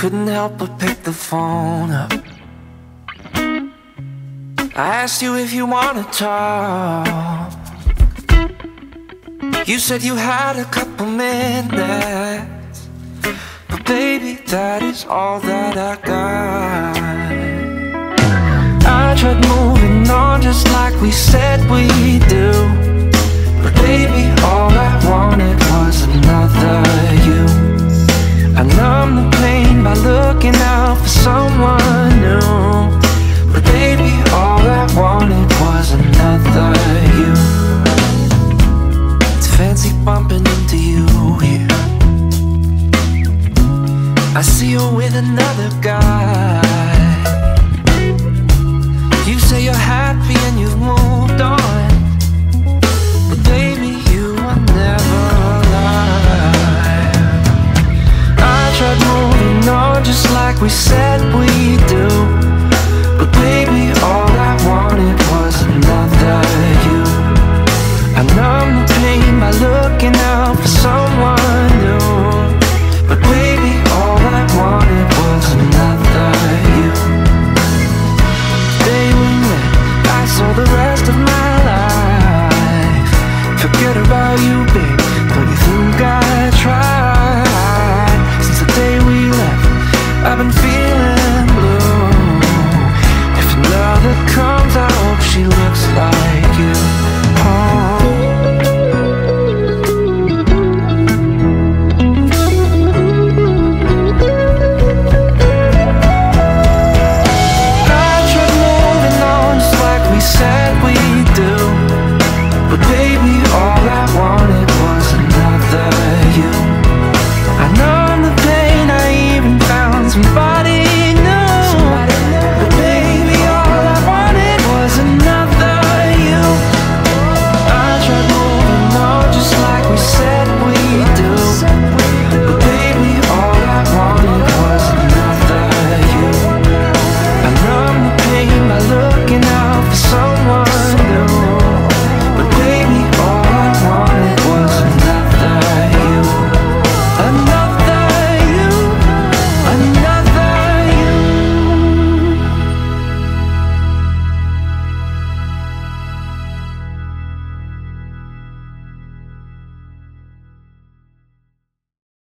couldn't help but pick the phone up. I asked you if you wanna talk. You said you had a couple minutes, but baby, that is all that I got. I tried moving on just like we said we do, but baby, all I wanted was another you. I numbed the pain by looking out for someone new, but baby, all I wanted was another you. It's fancy bumping into you here. I see you with another guy. You say you're happy and you've moved on, but baby, you were never alive. I tried moving on just like we said